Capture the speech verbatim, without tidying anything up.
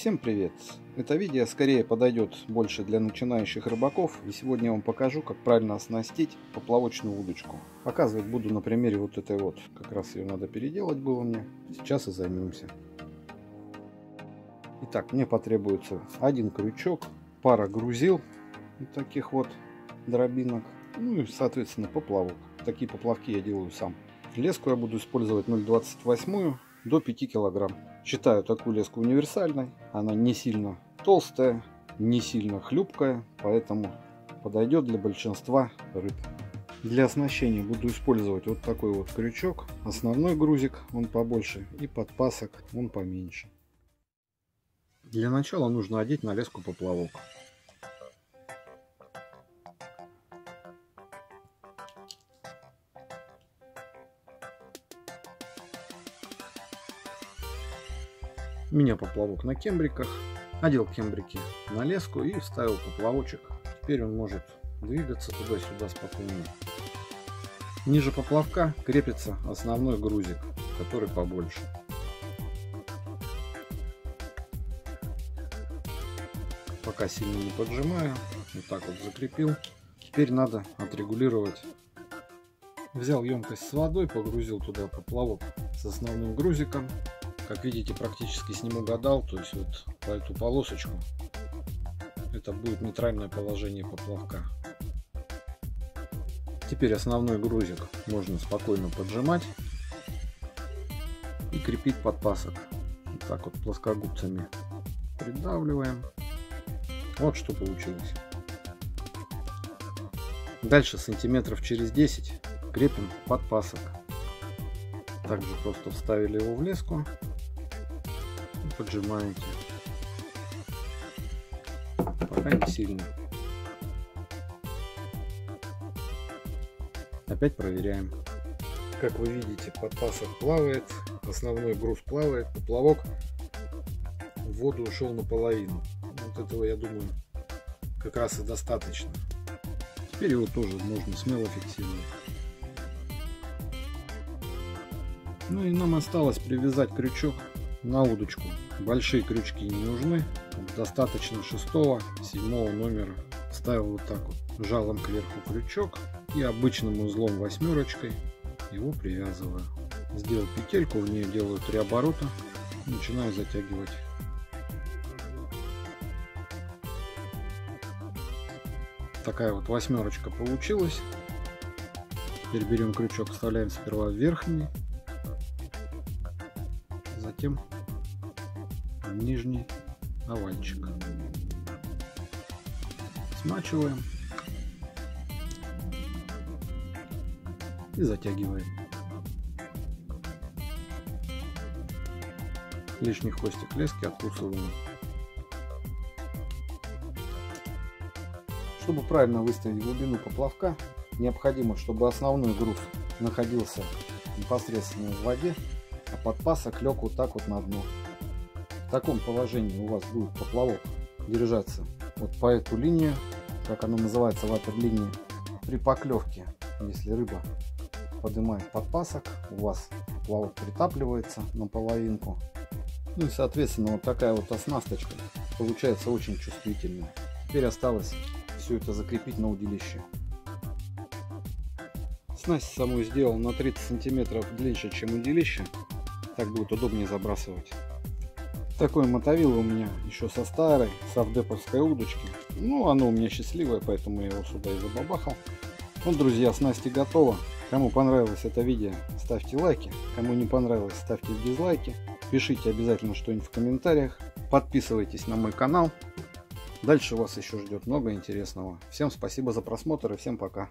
Всем привет! Это видео скорее подойдет больше для начинающих рыбаков, и сегодня я вам покажу, как правильно оснастить поплавочную удочку. Показывать буду на примере вот этой вот, как раз ее надо переделать было мне. Сейчас и займемся. Итак, мне потребуется один крючок, пара грузил, вот таких вот дробинок, ну и соответственно поплавок. Такие поплавки я делаю сам. Леску я буду использовать ноль двадцать восемь до пяти килограмм. Считаю такую леску универсальной, она не сильно толстая, не сильно хлюпкая, поэтому подойдет для большинства рыб. Для оснащения буду использовать вот такой вот крючок, основной грузик, он побольше, и подпасок, он поменьше. Для начала нужно одеть на леску поплавок. У меня поплавок на кембриках, надел кембрики на леску и вставил поплавочек. Теперь он может двигаться туда-сюда спокойно. Ниже поплавка крепится основной грузик, который побольше. Пока сильно не поджимаю, вот так вот закрепил. Теперь надо отрегулировать. Взял емкость с водой, погрузил туда поплавок с основным грузиком. Как видите, практически с ним угадал, то есть вот по эту полосочку. Это будет нейтральное положение поплавка. Теперь основной грузик можно спокойно поджимать и крепить подпасок. Вот так вот плоскогубцами придавливаем. Вот что получилось. Дальше сантиметров через десять крепим подпасок. Также просто вставили его в леску. Поджимаете, пока не сильно. Опять проверяем. Как вы видите, подпасок плавает, основной груз плавает, поплавок в воду ушел наполовину. Вот этого, я думаю, как раз и достаточно. Теперь его тоже можно смело фиксировать. Ну и нам осталось привязать крючок на удочку. Большие крючки не нужны, достаточно шестого седьмого номера. Вставил вот так вот жалом кверху крючок и обычным узлом восьмерочкой его привязываю. Сделал петельку, в нее делаю три оборота, начинаю затягивать. Такая вот восьмерочка получилась. Теперь берем крючок, вставляем сперва в верхний, затем в нижний овальчик, смачиваем и затягиваем. Лишний хвостик лески откусываем. Чтобы правильно выставить глубину поплавка, необходимо, чтобы основной груз находился непосредственно в воде, а подпасок лег вот так вот на дно. В таком положении у вас будет поплавок держаться вот по эту линию, как она называется, ватерлинии. При поклевке, если рыба поднимает подпасок, у вас поплавок притапливается на половинку. Ну и соответственно вот такая вот оснасточка получается очень чувствительная. Теперь осталось все это закрепить на удилище. Снасть саму сделал на тридцать сантиметров длиннее, чем удилище. Так будет удобнее забрасывать. Такое мотовило у меня еще со старой совдеповской удочки. Ну, оно у меня счастливое, поэтому я его сюда и забабахал. Ну, друзья, снасти готово. Кому понравилось это видео, ставьте лайки. Кому не понравилось, ставьте дизлайки. Пишите обязательно что-нибудь в комментариях. Подписывайтесь на мой канал. Дальше вас еще ждет много интересного. Всем спасибо за просмотр и всем пока.